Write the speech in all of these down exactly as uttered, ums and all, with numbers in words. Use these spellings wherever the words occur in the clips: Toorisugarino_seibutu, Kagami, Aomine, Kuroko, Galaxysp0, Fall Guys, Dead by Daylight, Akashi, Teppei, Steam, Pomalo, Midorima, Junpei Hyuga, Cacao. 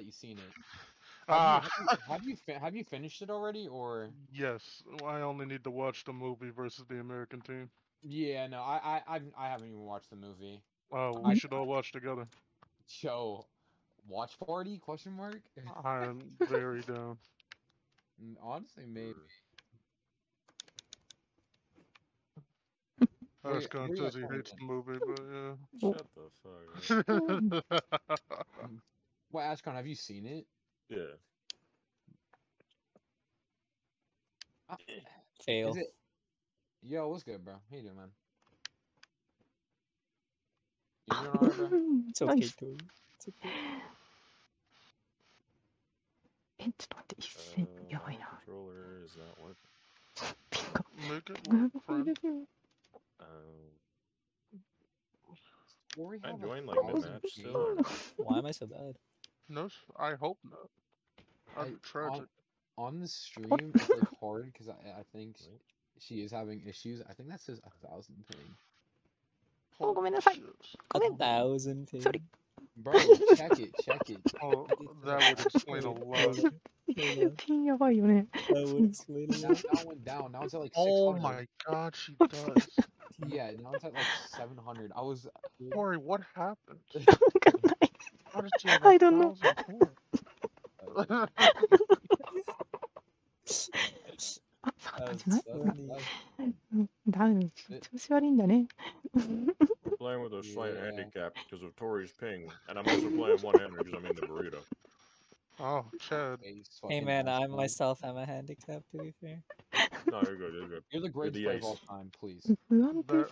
that you've seen it. Have, ah. you, have, you, have, you fi have you finished it already, or...? Yes, I only need to watch the movie versus the American team. Yeah, no, I I, I haven't even watched the movie. Oh, we I, should all watch together. Yo, watch party, question mark? I'm very down. Honestly, maybe. I was going to say he hates the movie, but yeah. Shut the fuck up. Well, Ashcon, have you seen it? Yeah. Uh, Tail. It... Yo, what's good, bro? How you doing, man? You doing all right, bro? It's okay, dude. It's okay. It's not even going on. Controller is not working. Make it work, friend. Um, I joined like mid-match still. Why am I so bad? No, I hope not. I'm I, tragic. On, on the stream, it's like hard because I I think right? she is having issues. I think that says a thousand ping. Oh, a thousand ping. Sorry. Bro, check it, check it. Oh, that would explain a lot. That would explain a lot. That went down. Now it's at like six hundred. Oh my god, she does. Yeah, now it's at like seven hundred. I was. Corey, what happened? How did you have I don't know. uh, We're playing with a slight yeah. handicap because of Tori's ping, and I'm also playing one-handed because I'm in the burrito. Oh, Chad. Hey man, I myself am a handicap, to be fair. No, you're good, you're good. You're the greatest player of all time, please. There,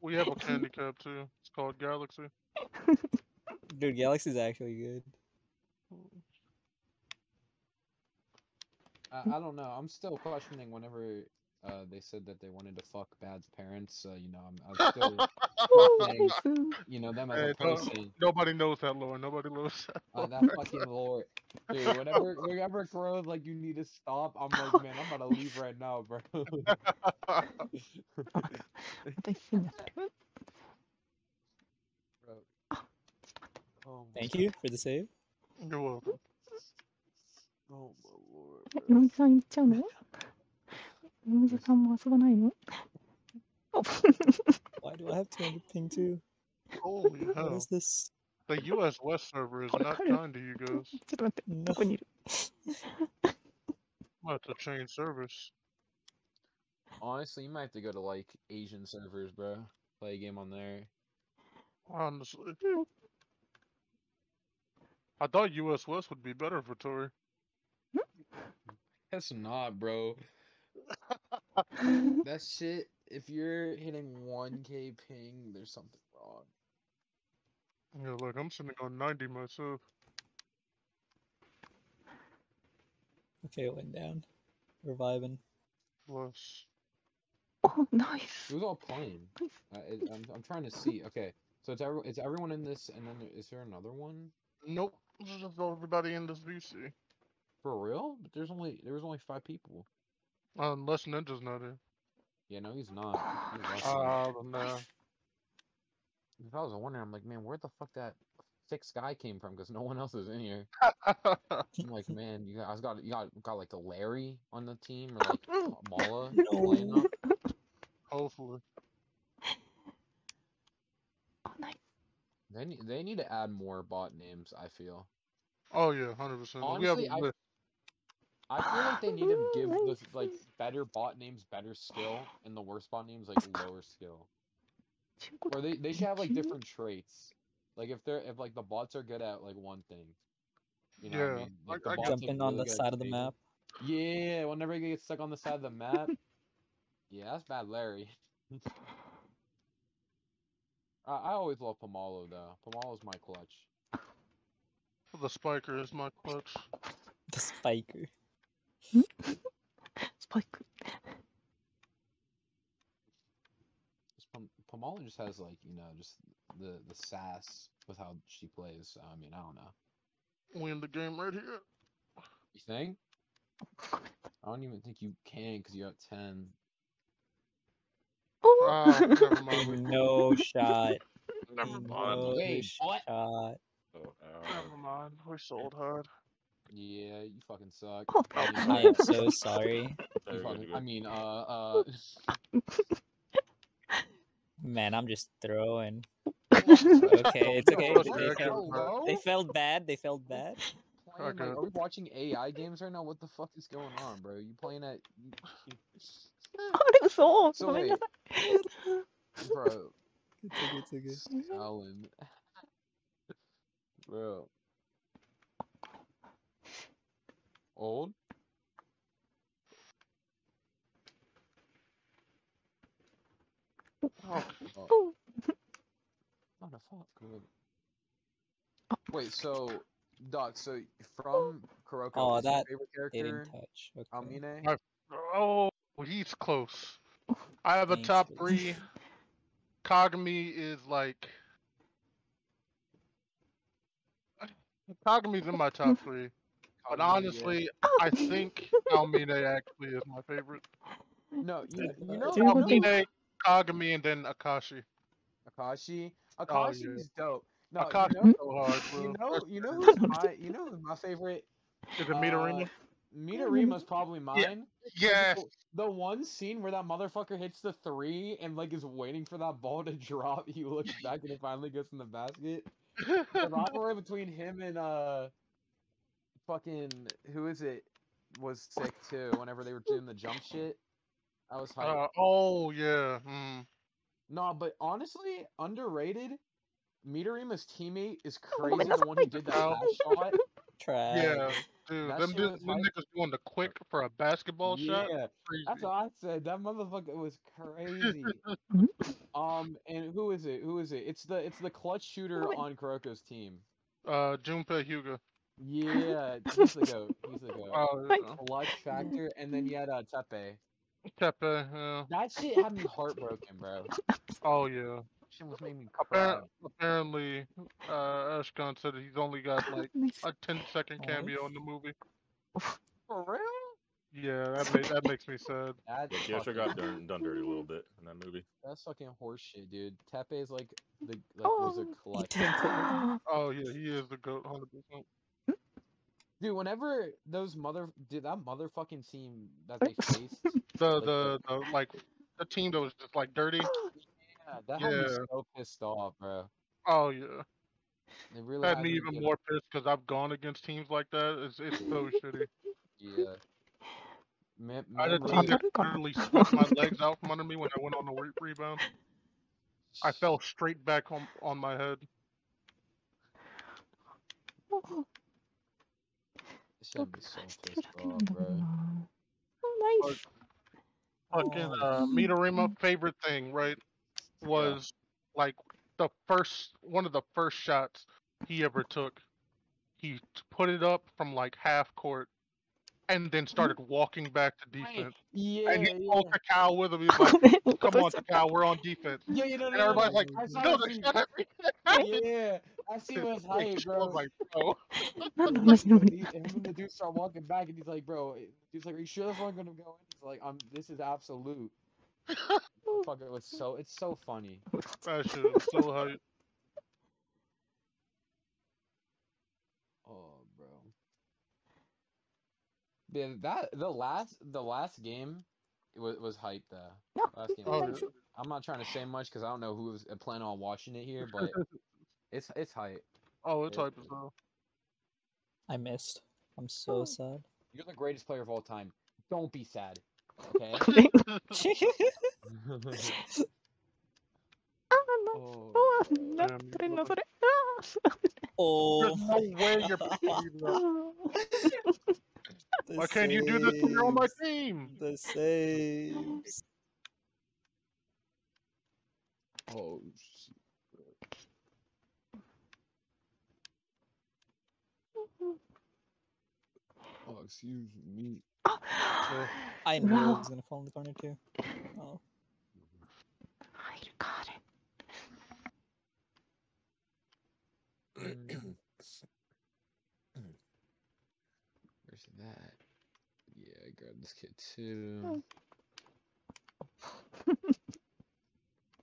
we have a handicap too. It's called Galaxy. Dude, Galaxy's actually good. Uh, I don't know. I'm still questioning whenever uh, they said that they wanted to fuck Bad's parents. Uh, you know, I'm, I'm still questioning, you know, them as hey, a person. No, nobody knows that lore. Nobody knows that lore. Uh, that fucking lore. Dude, whenever, whenever Crow's like, you need to stop, I'm like, man, I'm about to leave right now, bro. Oh, thank you for the save. You're welcome. Oh my lord. Why do I have two hundred ping too? Holy hell. What is this? The U S West server is not kind to you guys. No. I'm about to change servers. Honestly, you might have to go to like Asian servers, bro. Play a game on there. Honestly. I thought U S West would be better for Tori. That's not, bro. That shit, if you're hitting one K ping, there's something wrong. Yeah, look, I'm sitting on ninety myself. Okay, it went down. We're vibing. Plus. Oh, nice. It was all plain. Uh, it, I'm, I'm trying to see. Okay, so it's, every, it's everyone in this, and then there, is there another one? Nope, this is just everybody in this V C. For real? But there's only there was only five people. Unless Ninja's not here. Yeah, no, he's not. Oh uh, no. If I was wondering, I'm like, man, where the fuck that sixth guy came from? Because no one else is in here. I'm like, man, you guys got you got got like a Larry on the team or like Mala. No. Hopefully. They need, they need to add more bot names, I feel. Oh, yeah, one hundred percent. Honestly, we have... I, I feel like they need to give the like, better bot names better skill, and the worst bot names, like, lower skill. Or they, they should have, like, different traits. Like, if they're if like the bots are good at, like, one thing. You know yeah. What I mean? Like, I, the I, jumping on really the side of the map. Yeah, whenever you get stuck on the side of the map. Yeah, that's bad, Larry. I always love Pomalo though. Pomalo's my clutch. The spiker is my clutch. The spiker. Spiker. Pom Pomalo just has like you know just the the sass with how she plays. I mean I don't know. We in the game right here. You think? I don't even think you can because you're at ten. Oh, never mind. No shot. Never mind. No Wait, shot. What? Oh, never mind, we're sold hard. Yeah, you fucking suck. Oh, I am so sorry. Fucking, I mean, uh, uh. Man, I'm just throwing. Okay, it's okay. They felt, they felt bad. They felt bad. Like, are we watching A I games right now? What the fuck is going on, bro? You playing at? Oh, that was awful. So wait, bro. It's okay, it's okay. Alan, bro. Old. Oh. Oh. What the fuck? Wait, so, Doc, so from Kuroko, oh, is that your favorite character? Touch. Okay. Aomine? I, oh, he's close. I have a top three. Kagami is like. Kagami's in my top three. But honestly, I think Aomine actually is my favorite. No, you, you know Aomine, Kagami, and then Akashi. Akashi? Akashi oh, is yeah. dope. No, Akashi you know, is so hard, bro. You know, you know who's my, you know who's my favorite? Is it Midorima? Uh, Midorima's probably mine. Yeah. Yes. The one scene where that motherfucker hits the three and like is waiting for that ball to drop, he looks back and it finally goes in the basket. The rivalry between him and uh, fucking who is it? Was sick too. Whenever they were doing the jump shit, I was hyped. Uh, oh yeah. Mm. Nah, but honestly, underrated. Midorima's teammate is crazy. Oh the one who did that oh. last shot. Trash. Yeah, dude. That them dudes, them niggas doing the quick for a basketball yeah. shot. Yeah, that's what I said. That motherfucker was crazy. um, and who is it? Who is it? It's the it's the clutch shooter on Kuroko's team. Uh, Junpei Hyuga. Yeah, he's the goat. He's the goat. Oh, yeah. Clutch factor, and then you had uh, Teppei. Teppei, yeah. That shit had me heartbroken, bro. Oh yeah. Me Appar apparently, uh, Ashkan said he's only got like a ten second cameo in the movie. For real? Yeah, that made, that makes me sad. Yeah, sure got done, done dirty a little bit in that movie. That's fucking horseshit, dude. Teppei's like the like oh. was a collector. Oh yeah, he is the goat, one hundred percent. Dude, whenever those mother did that motherfucking team that they faced, the like, the, the like the team that was just like dirty. Yeah, that yeah. had me so pissed off, bro. Oh yeah, it really had me even more pissed because I've gone against teams like that. It's it's so shitty. Yeah. Man, I had a team that literally swept my legs out from under me when I went on the re rebound. I fell straight back on on my head. This had me so pissed off, bro. Oh, nice. Fucking uh, Midorima favorite thing, right? Was yeah. like the first one of the first shots he ever took. He put it up from like half court and then started walking back to defense. Yeah, and he called yeah. Cacao with him. He was like, come on, Cacao, we're on defense. Yeah, you know, and everybody's like, no, no, shut up. Yeah, I see what's hype, bro. Like, bro. And when the dude started walking back and he's like, bro, he's like, are you sure that's where I'm going to go in? He's like, I'm, this is absolute. Fuck, it was so it's so funny. That shit was so hype. Oh bro. Yeah, that the last the last game it was was hype though. No, last game, oh, yeah. I'm not trying to say much because I don't know who was planning on watching it here, but it's it's hype. Oh, it's it, hype as well. I missed. I'm so oh. sad. You're the greatest player of all time. Don't be sad. Okay. Oh, oh no way you're why can't you do this when you're on my team? The saves. Oh shit. Oh, excuse me. Oh. I knew no. I was gonna fall in the corner too. Oh. I got it. Where's that? Yeah, I grabbed this kid too.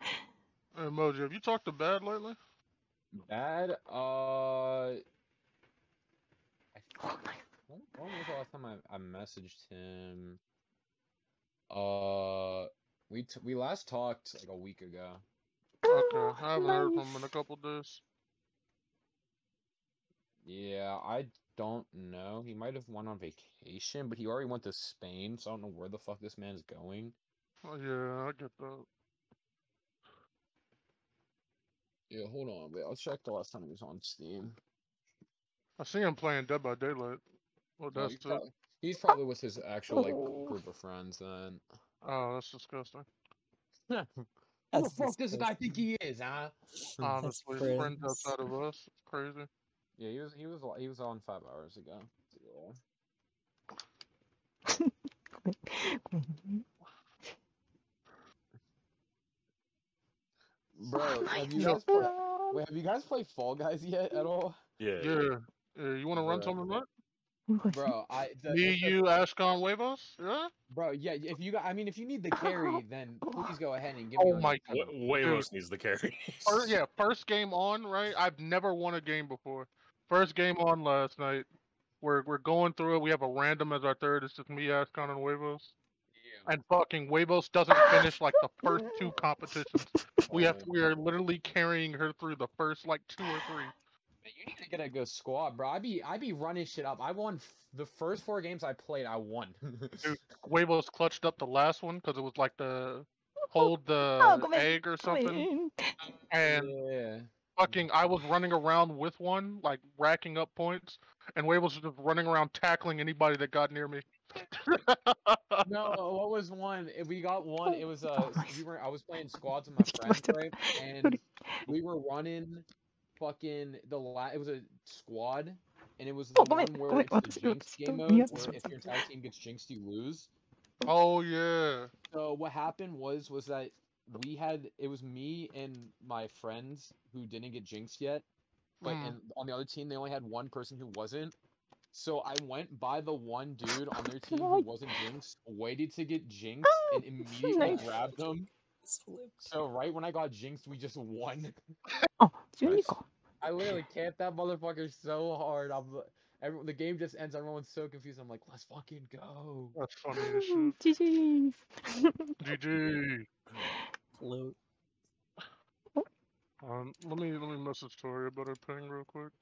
Hey Mojo, have you talked to Bad lately? Bad. Uh, I think, when was the last time I, I messaged him? Uh, we t we last talked like a week ago. Okay, I haven't heard from him in a couple days. Yeah, I don't know. He might have went on vacation, but he already went to Spain, so I don't know where the fuck this man's going. Oh yeah, I get that. Yeah, hold on. Wait, I'll check the last time he was on Steam. I see him playing Dead by Daylight. Well, no, that's he's, pro he's probably with his actual like group of friends then. Oh, that's disgusting. That's who the disgusting. fuck does I think he is, huh? Honestly, friends. friends outside of us. It's crazy. Yeah, he was he was he was on five hours ago. Bro, have you, guys play, wait, have you guys played Fall Guys yet at all? Yeah. Yeah. yeah. You want to run something right? Bro, I. The, Me, the, you, Ashcon, Huevos? Yeah. Bro, yeah. If you, got, I mean, if you need the carry, then please go ahead and give me. Oh my God, Huevos needs the carry. First, yeah, first game on, right? I've never won a game before. First game on last night. We're we're going through it. We have a random as our third. It's just me, Ashcon, and Huevos. Yeah. And fucking Huevos doesn't finish like the first two competitions. We have we are literally carrying her through the first like two or three. You need to get a good squad, bro. I be I be running shit up. I won f the first four games I played. I won. Dude, Huevos clutched up the last one because it was like the hold the oh, egg or something. And yeah. fucking, I was running around with one, like racking up points, and Huevos was just running around tackling anybody that got near me. No, what was one? If we got one, it was uh, we were I was playing squads with my friends, right? And we were running. Fucking the la it was a squad, and it was the oh, one where oh, it's oh, the jinx oh, game mode, oh, where if your entire team gets jinxed, you lose. Oh yeah. So what happened was was that we had it was me and my friends who didn't get jinxed yet, but mm. and on the other team they only had one person who wasn't. So I went by the one dude on their team who wasn't jinxed, waited to get jinxed, oh, and immediately nice. grabbed them. So right when I got jinxed, we just won. Oh, I literally camped that motherfucker so hard. I'm, everyone, the game just ends. Everyone's so confused. I'm like, let's fucking go. That's funny as shit. G G. G G. Hello. Um, let me let me message Tori about her ping real quick.